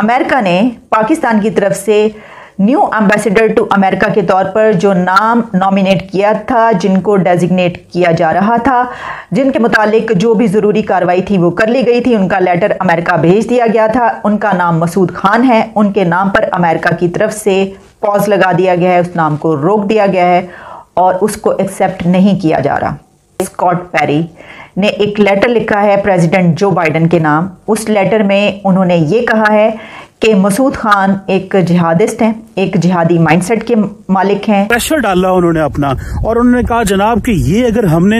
America ने पाकिस्तान की तरफ से न्यू एम्बेसडर टू अमेरिका के तौर पर जो नाम नॉमिनेट किया था, जिनको डेजिग्नेट किया जा रहा था, जिनके मुतालिक जो भी ज़रूरी कार्रवाई थी वो कर ली गई थी, उनका लेटर अमेरिका भेज दिया गया था। उनका नाम मसूद खान है। उनके नाम पर अमेरिका की तरफ से पॉज लगा दिया गया है, उस नाम को रोक दिया गया है और उसको एक्सेप्ट नहीं किया जा रहा। स्कॉट पेरी ने एक लेटर लिखा है प्रेसिडेंट जो बाइडन के नाम। उस लेटर में उन्होंने ये कहा है कि मसूद खान एक जिहादिस्ट हैं, एक जिहादी माइंडसेट के मालिक हैं। प्रेशर डाला उन्होंने अपना और उन्होंने कहा जनाब कि ये अगर हमने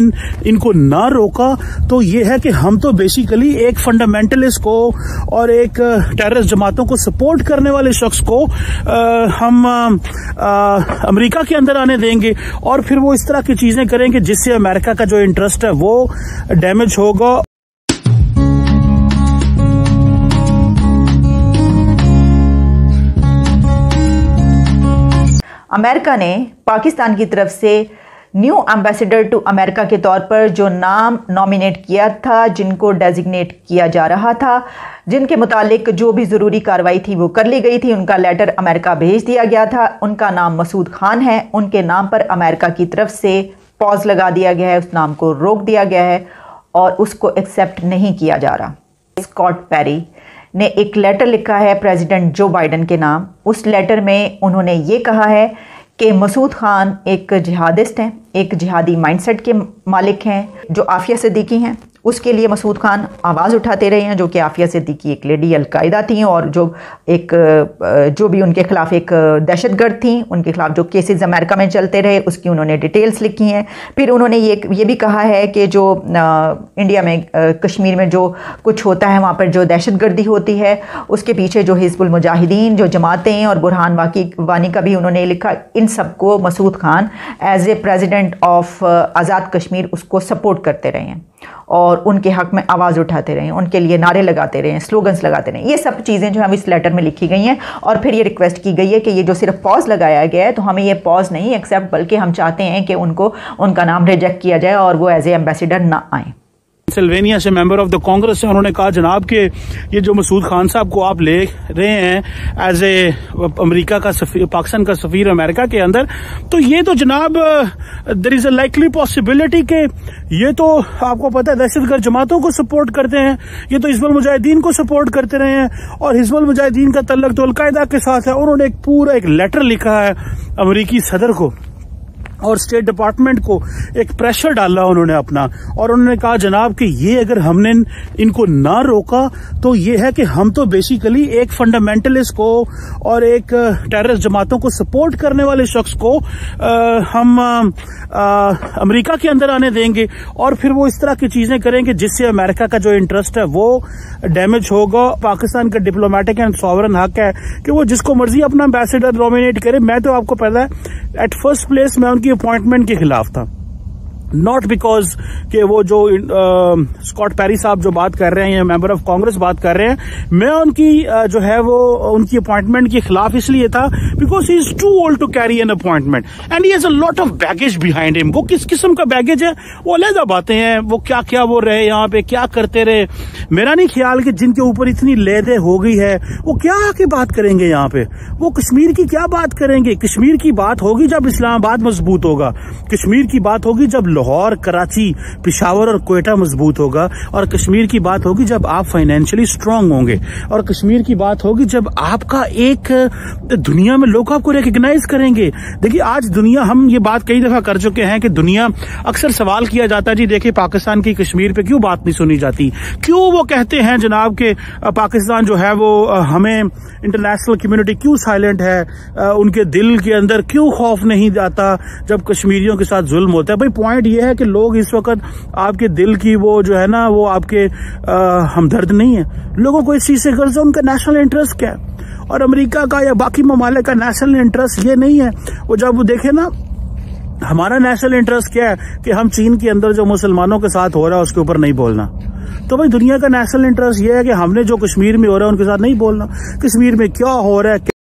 इनको ना रोका तो ये है कि हम तो बेसिकली एक फंडामेंटलिस्ट को और एक टेररिस्ट जमातों को सपोर्ट करने वाले शख्स को हम अमेरिका के अंदर आने देंगे और फिर वो इस तरह की चीजें करेंगे जिससे अमेरिका का जो इंटरेस्ट है वो डैमेज होगा। अमेरिका ने पाकिस्तान की तरफ से न्यू एम्बेसडर टू अमेरिका के तौर पर जो नाम नॉमिनेट किया था, जिनको डेजिग्नेट किया जा रहा था, जिनके मुतालिक जो भी ज़रूरी कार्रवाई थी वो कर ली गई थी, उनका लेटर अमेरिका भेज दिया गया था। उनका नाम मसूद खान है। उनके नाम पर अमेरिका की तरफ से पॉज लगा दिया गया है, उस नाम को रोक दिया गया है और उसको एक्सेप्ट नहीं किया जा रहा। स्कॉट पेरी ने एक लेटर लिखा है प्रेसिडेंट जो बाइडन के नाम। उस लेटर में उन्होंने ये कहा है कि मसूद खान एक जिहादिस्ट हैं, एक जिहादी माइंडसेट के मालिक हैं। जो आफिया सिद्दीकी हैं उसके लिए मसूद खान आवाज़ उठाते रहे हैं, जो कि आफिया सिद्दीकी एक लेडी अलकायदा थी और जो भी उनके ख़िलाफ़ एक दहशतगर्द थी, उनके ख़िलाफ़ जो केसेस अमेरिका में चलते रहे उसकी उन्होंने डिटेल्स लिखी हैं। फिर उन्होंने ये भी कहा है कि जो इंडिया में कश्मीर में जो कुछ होता है वहाँ पर जो दहशतगर्दी होती है उसके पीछे जो हिजबुल मुजाहिदीन, जो जमातें और बुरहान वानी का भी उन्होंने लिखा, इन सबको Masood Khan as a president of Azad Kashmir उसको सपोर्ट करते रहे हैं और उनके हक में आवाज़ उठाते रहें, उनके लिए नारे लगाते रहें, स्लोगन्स लगाते रहें। ये सब चीज़ें जो हम इस लेटर में लिखी गई हैं और फिर ये रिक्वेस्ट की गई है कि ये जो सिर्फ पॉज लगाया गया है तो हमें ये पॉज नहीं एक्सेप्ट, बल्कि हम चाहते हैं कि उनका नाम रिजेक्ट किया जाए और वो एज ए एम्बेसडर ना आए। पेंसिल्वेनिया से मेंबर ऑफ द कांग्रेस हैं, उन्होंने कहा जनाब के ये जो मसूद खान साहब को आप ले रहे हैं एज ए अमेरिका का पाकिस्तान का सफीर अमेरिका के अंदर, तो ये तो जनाब there is a likely possibility के ये तो आपको पता है दहशतगर्द जमातों को सपोर्ट करते हैं, ये तो हिजबुल मुजाहिदीन को सपोर्ट करते रहे हैं और हिजबुल मुजाहिदीन का तल्लुक तो अलकायदा के साथ है। उन्होंने एक पूरा एक लेटर लिखा है अमरीकी सदर को और स्टेट डिपार्टमेंट को, एक प्रेशर डाला उन्होंने अपना और उन्होंने कहा जनाब कि ये अगर हमने इनको ना रोका तो ये है कि हम तो बेसिकली एक फंडामेंटलिस्ट को और एक टेररिस्ट जमातों को सपोर्ट करने वाले शख्स को हम अमेरिका के अंदर आने देंगे और फिर वो इस तरह की चीजें करेंगे जिससे अमेरिका का जो इंटरेस्ट है वो डैमेज होगा। पाकिस्तान का डिप्लोमेटिक एंड सॉवरन हक है कि वो जिसको मर्जी अपना एम्बेसडर नॉमिनेट करे। मैं तो आपको पता है एट फर्स्ट प्लेस मैं उनकी अपॉइंटमेंट के खिलाफ था, नॉट बिकॉज के वो जो स्कॉट पेरी साहब जो बात कर रहे हैं या मेंबर ऑफ कांग्रेस बात कर रहे हैं, मैं उनकी जो है वो उनकी अपॉइंटमेंट के खिलाफ इसलिए था because he is too old to carry an appointment and he has a lot of baggage behind him. वो किस किस्म का बैगेज है वो अलहदा बातें हैं, वो क्या क्या वो रहे यहाँ पे, क्या करते रहे, मेरा नहीं ख्याल कि जिनके ऊपर इतनी लेदे हो गई है वो क्या आके बात करेंगे यहाँ पे, वो कश्मीर की क्या बात करेंगे। कश्मीर की बात होगी जब इस्लामाबाद मजबूत होगा, कश्मीर की बात होगी जब लाहौर, कराची, पिशावर और कोयटा मजबूत होगा और कश्मीर की बात होगी जब आप फाइनेंशियली स्ट्रांग होंगे और कश्मीर की बात होगी जब आपका एक दुनिया में लोग आपको रिकग्नाइज करेंगे। देखिए आज दुनिया, हम ये बात कई दफा कर चुके हैं कि दुनिया अक्सर सवाल किया जाता है जी देखिए पाकिस्तान की कश्मीर पे क्यों बात नहीं सुनी जाती, क्यों वो कहते हैं जनाब के पाकिस्तान जो है वो हमें इंटरनेशनल कम्युनिटी क्यों साइलेंट है, उनके दिल के अंदर क्यों खौफ नहीं जाता जब कश्मीरियों के साथ जुल्म होता है। भाई पॉइंट यह है कि लोग इस वक्त आपके दिल की वो जो है ना वो आपके हमदर्द नहीं है, लोगों को इस चीज से गर्ज है उनका नेशनल इंटरेस्ट क्या है और अमेरिका का या बाकी ममालिक का नेशनल इंटरेस्ट ये नहीं है। वो जब देखे ना हमारा नेशनल इंटरेस्ट क्या है कि हम चीन के अंदर जो मुसलमानों के साथ हो रहा है उसके ऊपर नहीं बोलना, तो भाई दुनिया का नेशनल इंटरेस्ट ये है कि हमने जो कश्मीर में हो रहा है उनके साथ नहीं बोलना, कश्मीर में क्या हो रहा है